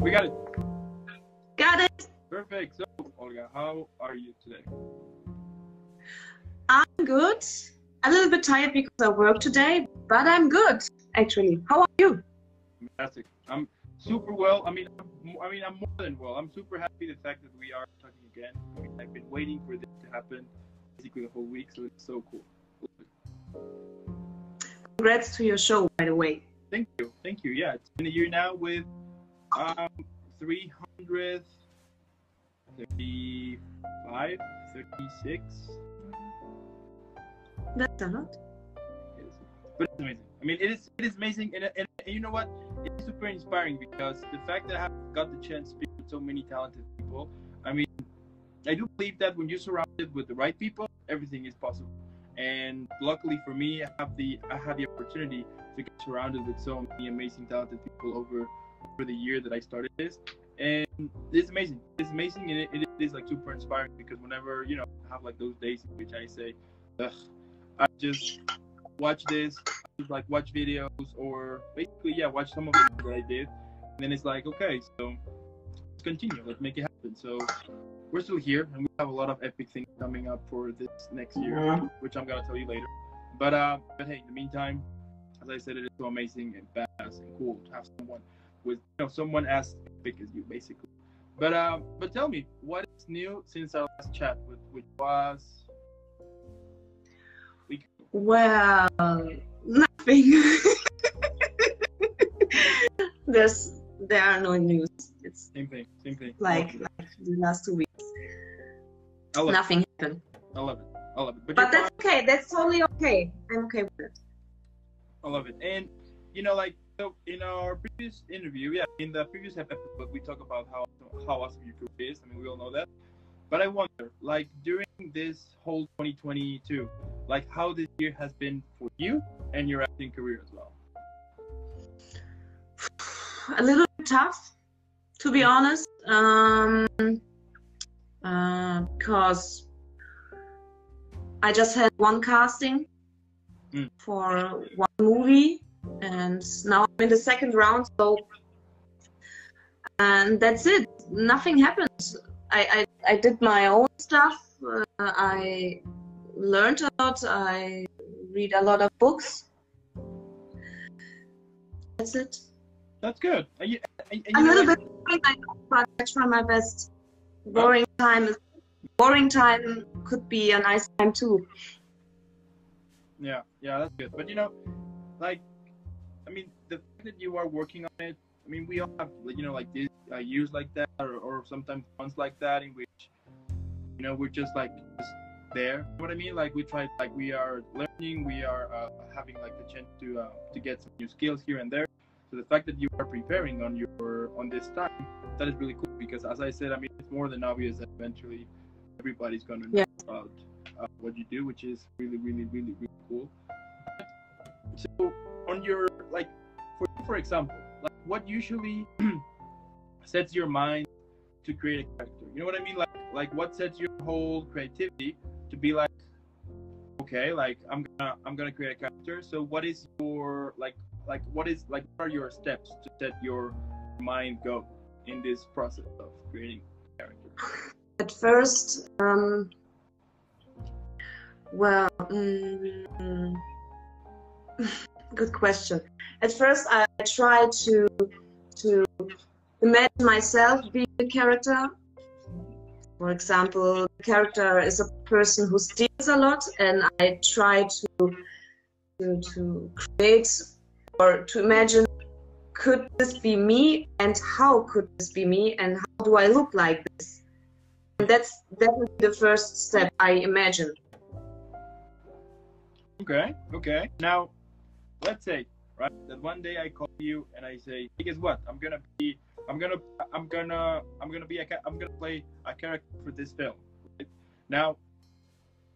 We got it. Got it. Perfect. So, Olga, how are you today? I'm good. A little bit tired because I work today, but I'm good, actually. How are you? Fantastic. I'm super well. I'm more than well. I'm super happy the fact that we are talking again. I've been waiting for this to happen basically the whole week, so it's so cool. Congrats to your show, by the way. Thank you. Thank you. Yeah, it's been a year now with 335, 36. That's a lot. It is. But it's amazing. I mean, it is amazing, and you know what? It's super inspiring because the fact that I have got the chance to speak with so many talented people, I mean, I do believe that when you're surrounded with the right people, everything is possible. And luckily for me, I had the opportunity to get surrounded with so many amazing, talented people over the year that I started this, and it's amazing. It's amazing, and it is like super inspiring because whenever I have like those days in which I say, ugh, I just watch this, watch videos, or basically watch some of the things that I did, and then it's like, okay, so let's continue, let's make it happen. So we're still here, and we have a lot of epic things coming up for this next year, which I'm gonna tell you later. But hey, in the meantime, as I said, it is so amazing and badass and cool to have someone with someone as big as you, basically. But tell me, what is new since our last chat, which was? Well, nothing. There are no news. It's same thing. Like the last 2 weeks, nothing happened. I love it. But that's okay. That's totally okay. I'm okay with it. I love it. And so in our previous interview, in the previous episode, we talk about how awesome your career is. I mean, we all know that. But I wonder, during this whole 2022, how this year has been for you and your acting career as well. A little bit tough, to be honest, because I just had one casting for one movie, and now I'm in the second round, and that's it. Nothing happened. I did my own stuff. I learned a lot. I read a lot of books. That's it. That's good. I'm a little bit, but I try my best. Boring time could be a nice time too. Yeah, that's good. But the fact that you are working on it. I mean, we all have these years like that, or sometimes months like that, in which we're just there. You know what I mean? We try, we are learning, we are having the chance to get some new skills here and there. So the fact that you are preparing on this time, that is really cool, because as I said, it's more than obvious that eventually everybody's going to know about what you do, which is really, really, really, really cool. So on your, for example, what usually sets your mind to create a character? You know what I mean? What sets your whole creativity to be okay, I'm gonna create a character. So what is your what are your steps to let your mind go in this process of creating a character? At first, good question. At first, I try to imagine myself being a character. For example, the character is a person who steals a lot, and I try to create or to imagine, could this be me, and how could this be me, and how do I look like this? And that's definitely the first step, I imagine. Okay. Now, let's say, right, that one day I call you and I say, hey, guess what? I'm gonna play a character for this film. Right? Now,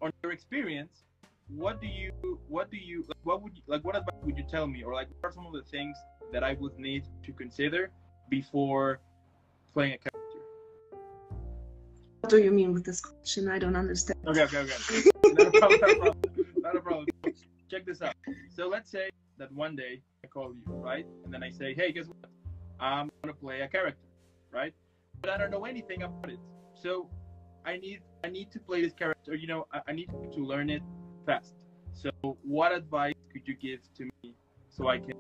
on your experience, what advice would you tell me, or what are some of the things that I would need to consider before playing a character? What do you mean with this question? I don't understand. Okay. Not a problem. Check this out. So let's say that one day I call you, right, and then I say, hey, guess what? I'm gonna play a character. right? But I don't know anything about it. So I need to play this character, you know, I need to learn it fast. So what advice could you give to me so I can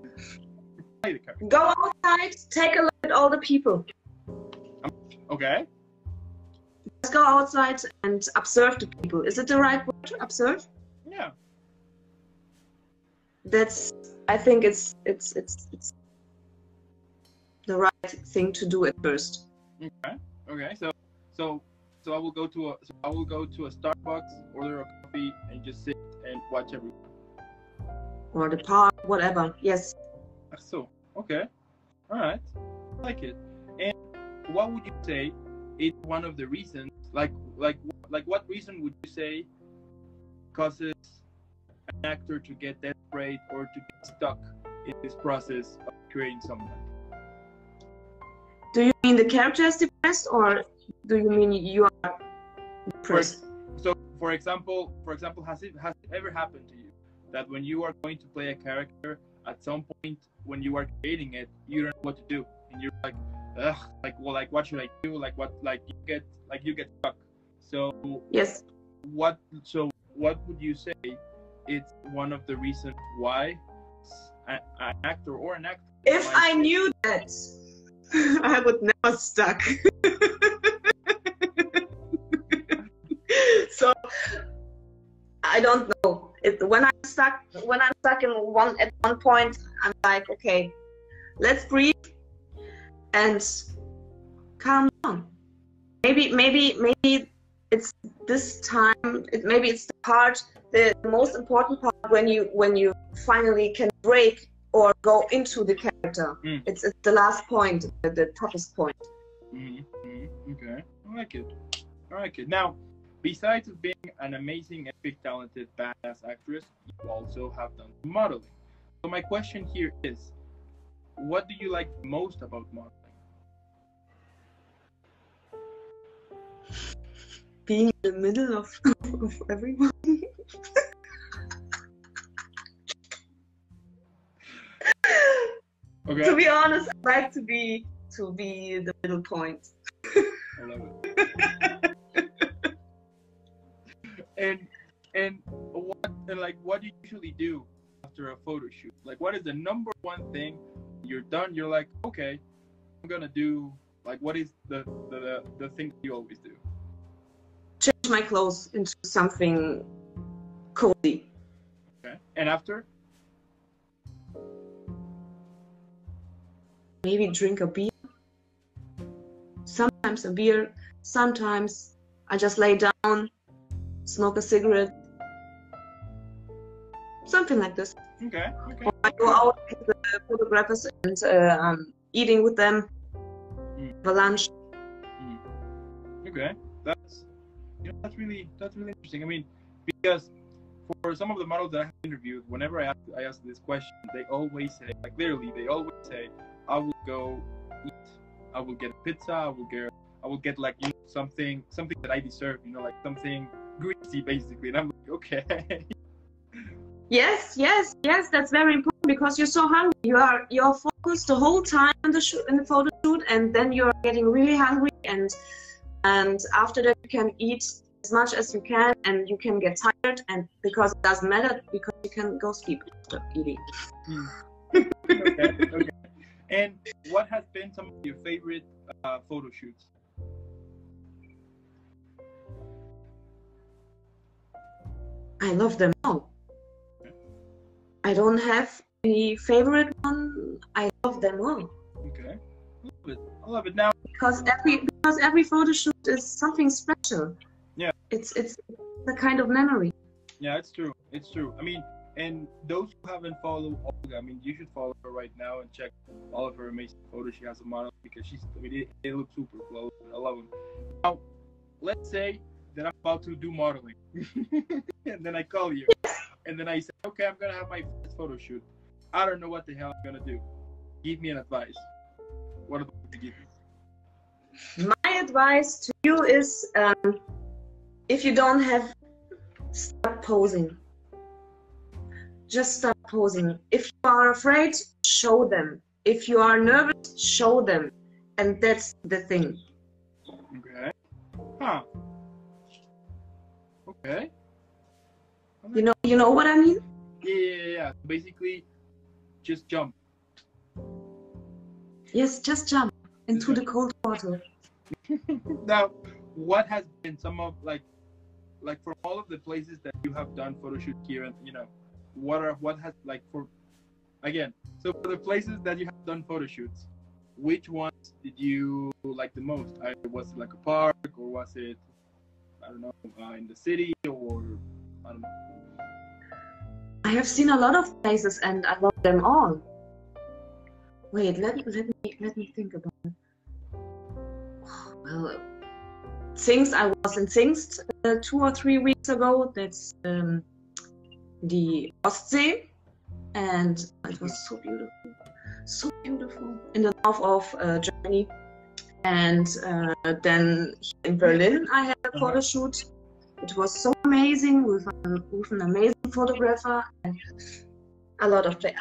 play the character? Go outside, take a look at all the people. Okay. Let's go outside and observe the people. Is it the right word to observe? Yeah. That's, I think it's the right thing to do at first. Okay. Okay. So I will go to a Starbucks, order a coffee, and just sit and watch everyone. Or the park, whatever. Yes. So okay, all right, I like it. And what would you say is one of the reasons? Like what reason would you say causes an actor to get desperate or to get stuck in this process of creating something? Do you mean the character is depressed, or do you mean you are depressed? So, for example, has it ever happened to you that when you are going to play a character, at some point when you are creating it, you don't know what to do, and you're like, ugh, well, what should I do? You get stuck. So yes. So what would you say? It's one of the reasons why an actor or an actress. If I knew that, I would never stuck. So I don't know. When I'm stuck at one point, I'm like, okay, let's breathe and calm down. Maybe it's this time. Maybe it's the part, the most important part, when you finally can break or go into the character. Mm. It's the last point, the toughest point. Mm-hmm. Okay, I like it. Now, besides being an amazing, epic, talented, badass actress, you also have done modeling. So my question here is, what do you like most about modeling? Being in the middle of everyone. Okay. To be honest, I like to be the middle point. I love it. and what do you usually do after a photo shoot? Like, what is the number one thing you're done? You're like, okay, I'm gonna do, like, what is the thing you always do? Change my clothes into something cozy. Okay. And after? Maybe drink a beer. Sometimes a beer. Sometimes I just lay down, smoke a cigarette. Something like this. Okay. Okay. Or I go out with the photographers and eating with them. Mm. For lunch. Mm. Okay. That's really interesting. I mean, because for some of the models that I have interviewed, whenever I ask this question, they always say, like, literally, they always say, I will go eat. I will get a pizza. I will get like, you know, something that I deserve. You know, like something greasy, basically. And I'm like, okay. Yes. That's very important because you're so hungry. You're focused the whole time in the photo shoot, and then you're getting really hungry, and after that you can eat as much as you can, and you can get tired, and because it doesn't matter because you can go sleep after eating. Okay. And what has been some of your favorite photo shoots? I love them all. Okay. I don't have any favorite one. I love them all. Okay, I love it now. Because every photo shoot is something special. Yeah. It's a kind of memory. Yeah, it's true. I mean. And those who haven't followed Olga, I mean, you should follow her right now and check all of her amazing photos she has of models, because she's, I mean, they look super close. I love them. Now, let's say that I'm about to do modeling, and then I call you, and then I say, okay, I'm gonna have my first photo shoot. I don't know what the hell I'm gonna do. Give me an advice. What advice do you give me? My advice to you is, if you don't have, start posing. Just start posing. If you are afraid, show them. If you are nervous, show them. And that's the thing. Okay. Huh. Okay. You know what I mean? Yeah. Basically, just jump. Yes, just jump into the cold water. Now, what has been some of like from all of the places that you have done photo shoot here, and for the places that you have done photo shoots, which ones did you like the most? Was it like a park, or was it, I don't know, in the city, or I don't know? I have seen a lot of places and I love them all. Wait, let me think about it. Well, Zingst, I was in Zingst 2 or 3 weeks ago. That's the Ostsee, and it was so beautiful. So beautiful in the north of Germany, and then in Berlin I had a photo shoot. It was so amazing with an amazing photographer, and a lot of them.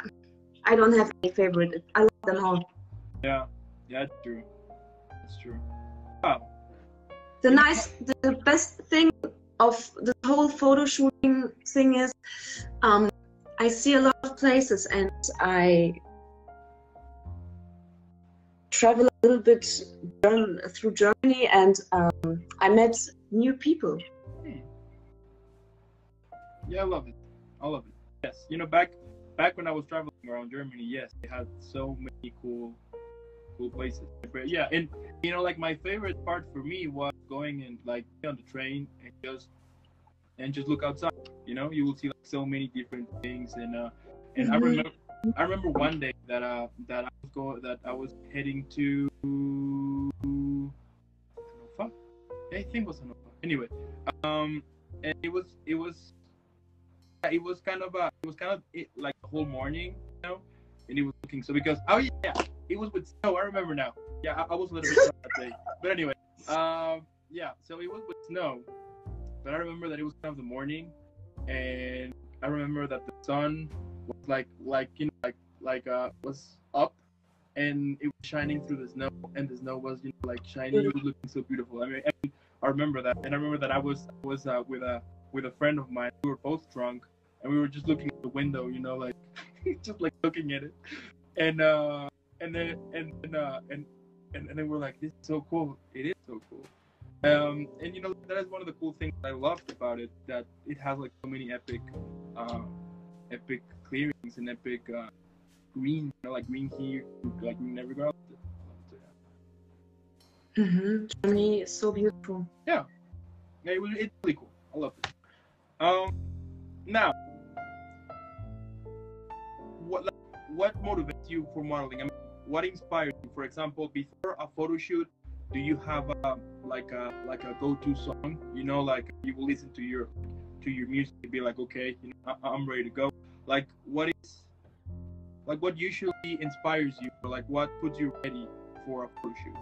I don't have any favorite. I love them all. Yeah, true. It's true. Wow. The best thing of the whole photo shooting thing is, I see a lot of places and I travel a little bit through Germany, and I met new people. Yeah, I love it. Yes, back when I was traveling around Germany, yes, they had so many cool places. But yeah, and like my favorite part for me was going and on the train and just look outside. You will see so many different things, and mm-hmm. I remember one day that I was heading to Hannover. I think it was Hannover. Anyway, and it was kind of the whole morning, and it was looking so, because it was with snow. I remember now. Yeah, I was a little bit that day, but anyway, so it was with snow, but I remember that it was kind of the morning, and I remember that the sun was was up, and it was shining through the snow, and the snow was shining. It was looking so beautiful. I remember that, and I remember that I was with a friend of mine. We were both drunk, and we were just looking at the window, just looking at it, and then we're like, this is so cool. It is so cool. And that is one of the cool things that I loved about it, that it has so many epic clearings and epic green, green here, green everywhere. Mm-hmm. Germany is so beautiful. Yeah, it's really cool. I love it. Now, what motivates you for modeling? I mean, what inspires you? For example, before a photo shoot, do you have a go-to song? You will listen to your music and be like, okay, I'm ready to go. What usually inspires you, or what puts you ready for a photo shoot?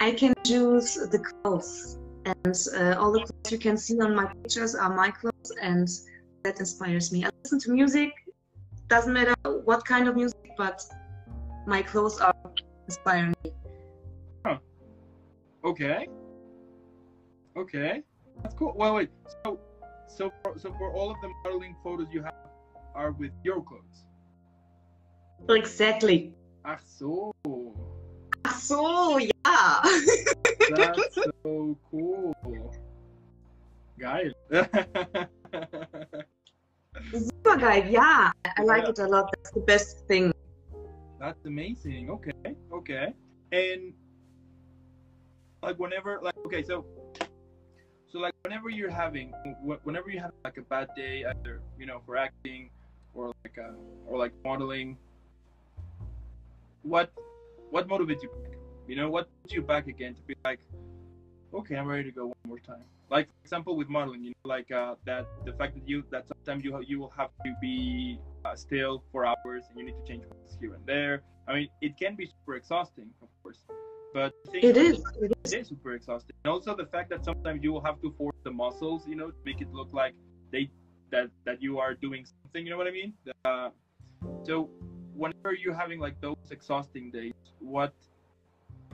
I can choose the clothes, and all the clothes you can see on my pictures are my clothes, and that inspires me. I listen to music, doesn't matter what kind of music, but my clothes are inspiring me. Huh. Okay, that's cool. Well, wait. So for all of the modeling photos you have are with your clothes. Exactly. Ach so, yeah. That's so cool. Geil. Super geil, yeah. I like it a lot. That's the best thing. That's amazing. Okay. And whenever you have a bad day, either for acting or modeling, what motivates you? What puts you back again to be like, okay, I'm ready to go one more time? For example, with modeling, that the fact that sometimes you will have to be still for hours, and you need to change clothes here and there. I mean, it can be super exhausting, of course, but it is super exhausting. And also the fact that sometimes you will have to force the muscles, to make it look like that you are doing something. You know what I mean? So whenever you're having like those exhausting days, what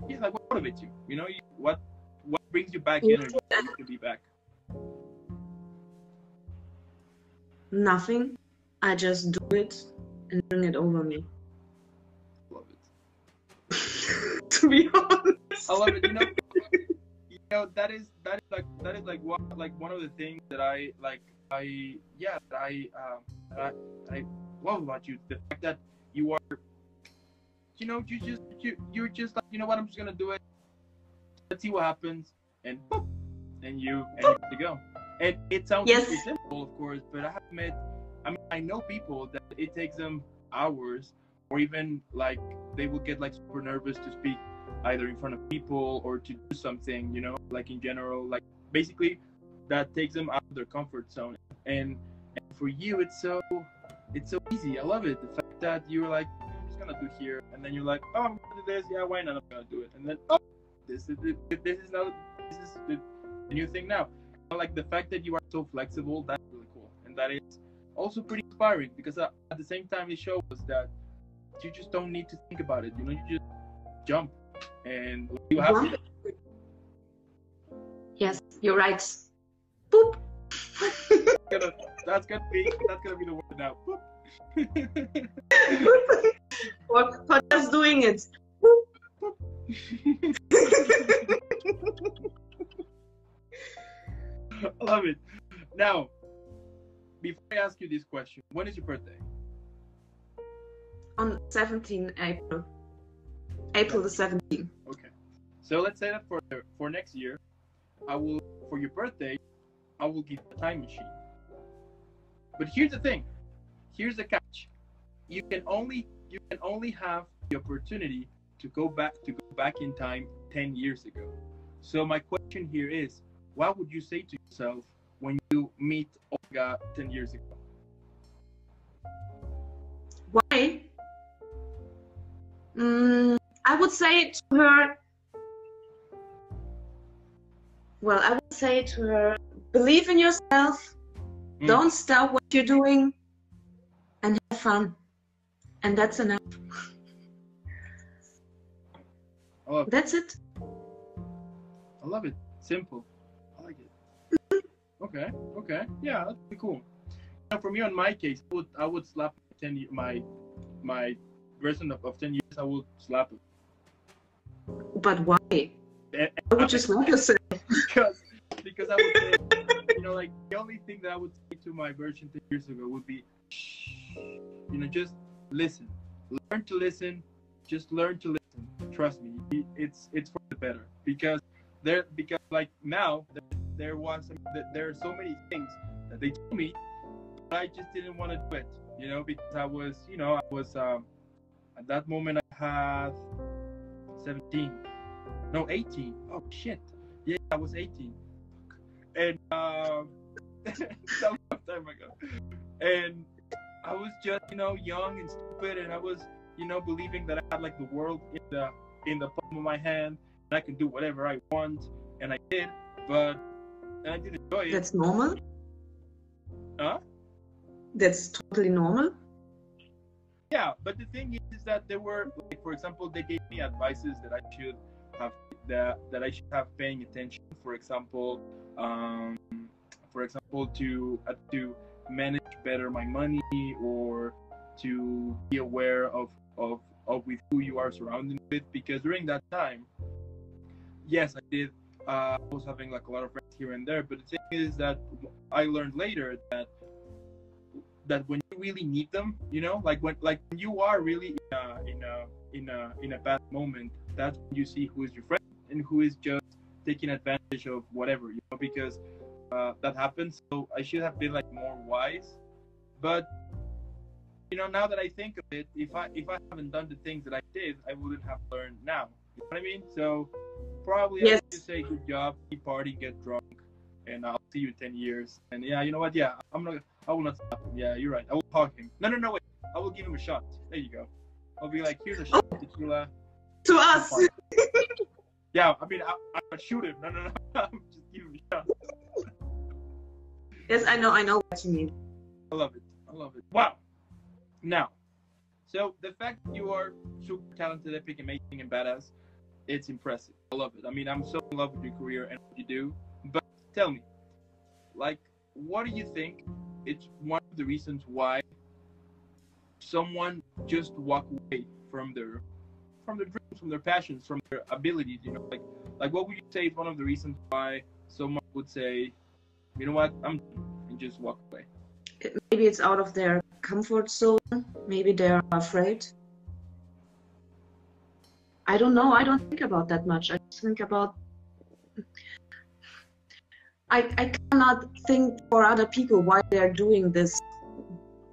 motivates you? You know, what brings you back energy to be back? Nothing. I just do it and bring it over me. Love it. To be honest, I love it. You know that is like one of the things that I love about you, the fact that you are, you know, you're just like, you know what, I'm just gonna do it. Let's see what happens, and boop, and you have to go. And it sounds really simple, of course, but I have met, I mean, I know people that it takes them hours, or even like they will get like super nervous to speak either in front of people or to do something, you know, like in general, like basically that takes them out of their comfort zone. And for you, it's so easy. I love it. The fact that you're like, I'm just gonna do here, and then you're like, oh, I'm gonna do this. Yeah, why not? I'm gonna do it. And then, oh, this is the new thing now. I like the fact that you are so flexible. That's really cool, and that is also pretty inspiring, because at the same time it shows that you just don't need to think about it. You know, you just jump, and you have to. Yes, you're right. Boop. That's gonna be the word now. What just doing it? I love it. Now, before I ask you this question, when is your birthday? On 17th April. April the 17th. Okay. So let's say that for next year, for your birthday, I will give you a time machine. But here's the thing. Here's the catch. You can only have the opportunity to go back in time 10 years ago. So my question here is, what would you say to yourself when you meet Olga 10 years ago? Why? I would say to her, believe in yourself, don't stop what you're doing, and have fun. And that's enough. I love it. That's it. I love it. Simple. I like it. Okay. Yeah, that's pretty cool. Now, for me, on my case, I would slap my version of 10 years. I would slap it. But why? Why would you slap yourself? Because I would say, you know, like the only thing that I would say to my version 10 years ago would be, you know, just listen, learn to listen, just learn to listen. Trust me, it's for the better, because like now there are so many things that they told me, but I just didn't want to do it, you know, because I was at that moment I had 18. Oh shit, yeah, I was 18, and that was a long time ago, and I was just, you know, young and stupid, and I was, you know, believing that I had like the world in the palm of my hand. I can do whatever I want, and I did, and I did enjoy it. That's normal? Huh? That's totally normal? Yeah, but the thing is that there were, like, for example, they gave me advices that I should have, paying attention, for example, to manage better my money, or to be aware of with who you are surrounded with, because during that time, yes, I did. I was having like a lot of friends here and there, but the thing is that I learned later that when you really need them, you know, like when you are really in a bad moment, that's when you see who is your friend and who is just taking advantage of whatever, you know, because that happens. So I should have been like more wise, but you know, now that I think of it, if I haven't done the things that I did, I wouldn't have learned now. You know what I mean? So. Probably yes. I would just say good job, keep partying, get drunk, and I'll see you in 10 years. And yeah, you know what? Yeah, I will not stop him. Yeah, you're right. I will hug him. No, wait. I will give him a shot. There you go. I'll be like, here's a shot of tequila. To us. Yeah, I mean, I would shoot him. No. I'll just give him a shot. Yes, I know what you mean. I love it. Wow. Now, So the fact that you are super talented, epic, amazing, and badass, it's impressive. I love it. I mean, I'm so in love with your career and what you do. But tell me, like, what do you think it's one of the reasons why someone just walk away from their dreams, from their passions, from their abilities, you know? Like what would you say is one of the reasons why someone would say, you know what, I'm done, and just walk away? Maybe it's out of their comfort zone. Maybe they're afraid. I don't know. I don't think about that much. I just think about... I cannot think for other people why they're doing this.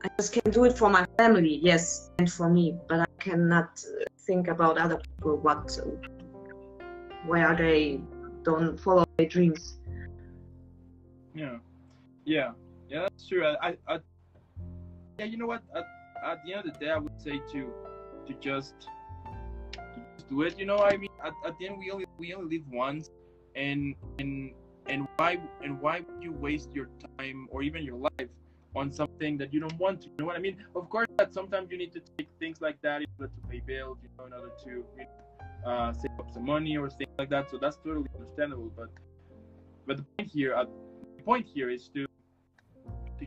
I just can do it for my family, yes, and for me, but I cannot think about other people, why are they don't follow their dreams. Yeah, that's true. Yeah, you know what, at the end of the day, I would say to just do it, you know, I mean, at the end, we only live once, and why would you waste your time or even your life on something that you don't want to, you know what I mean? Of course, that sometimes you need to take things like that in order to pay bills, you know, in order to save up some money or things like that. So that's totally understandable. But the point here is to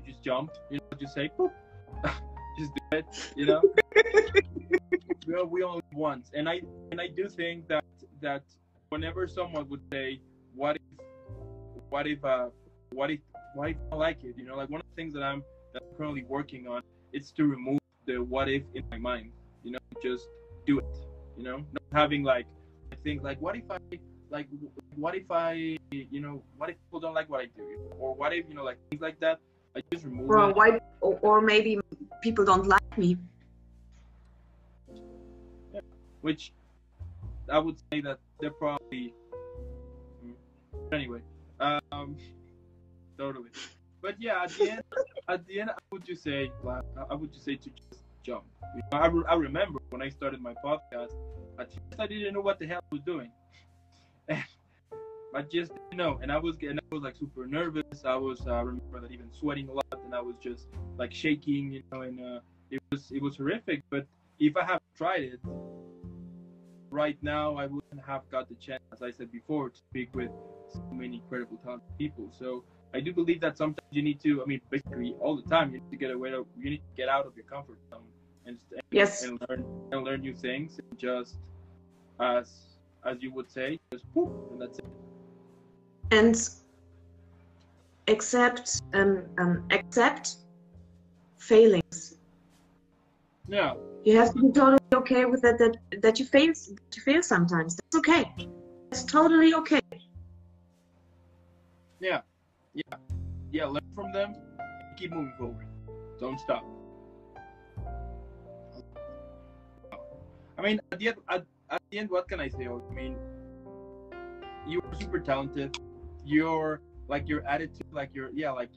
just jump, you know, just say, boop, just do it, you know. Well, we only live once, and I do think that whenever someone would say, what if why do I like it? You know, like one of the things that I'm currently working on is to remove the what if in my mind. You know, just do it. You know, not having like I think like what if I you know, what if people don't like what I do, or what if, you know, like things like that. I just remove. Or it. Why? Or maybe people don't like me. Yeah. Which I would say that they're probably anyway. Totally, but yeah, at the end, I would just say to just jump. You know, I remember when I started my podcast, at first I didn't know what the hell I was doing, and I just didn't know, and I was like super nervous. I remember that even sweating a lot, and I was just like shaking, you know, and it was horrific. But if I have tried it right now, I wouldn't have got the chance, as I said before, to speak with so many incredible talented people. So I do believe that sometimes you need to, I mean, basically all the time, you need to get out of your comfort zone and yes, and learn new things, and just as you would say, just poof, and that's it. And accept failings. Yeah. You have to be totally okay with that you fail sometimes. That's okay. That's totally okay. Yeah. Yeah, learn from them and keep moving forward. Don't stop. I mean, at the end, what can I say? I mean, you're super talented. Your like your attitude, like your yeah, like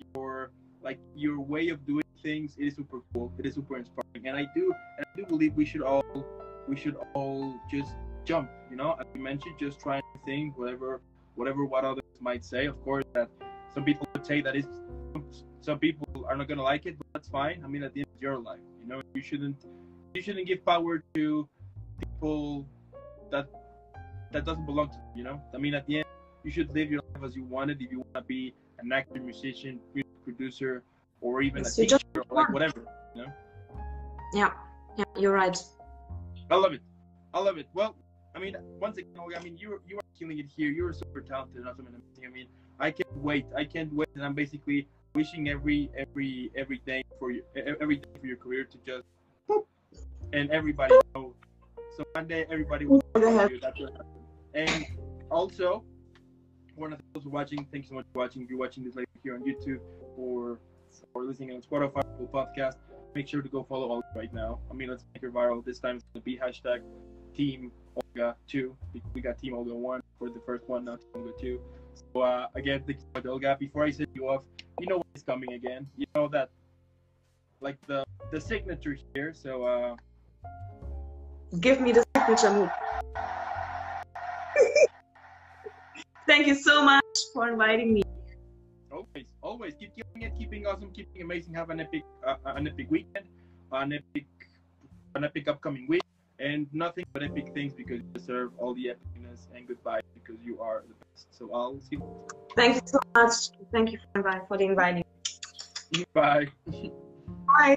your way of doing things, it is super cool. It is super inspiring, and I do believe we should all just jump. You know, as you mentioned, just try and think whatever what others might say. Of course that. Some people would say that some people are not going to like it, but that's fine. I mean, at the end of your life, you know, you shouldn't give power to people that doesn't belong to them, you know? I mean, at the end, you should live your life as you want it. If you want to be an actor, musician, music producer, or even a teacher, or like whatever, you know? Yeah, you're right. I love it. Well, I mean, once again, Olga, I mean, you are killing it here. You're super talented and awesome and amazing. I mean, I can't wait, and I'm basically wishing every day for your career to just boop, and everybody know. So one day everybody will know you. That's what happened. And also, one of those watching, thank you so much for watching. If you're watching this later here on YouTube or listening on Spotify, Apple Podcast, make sure to go follow Olga right now. I mean, let's make her viral. This time it's gonna be #TeamOlga2. We got Team Olga 1 for the first one, now Team Olga 2. So again, thank you so much, Olga. Before I set you off, you know what is coming again. You know that, like the signature here. So give me the signature move. Thank you so much for inviting me. Always keep killing it, keeping awesome, keeping amazing. Have an epic weekend, an epic an epic upcoming week, and nothing but epic things, because you deserve all the epicness, and goodbye, because you are the best. So I'll see you. Thank you so much. Thank you for inviting me. Bye. Bye.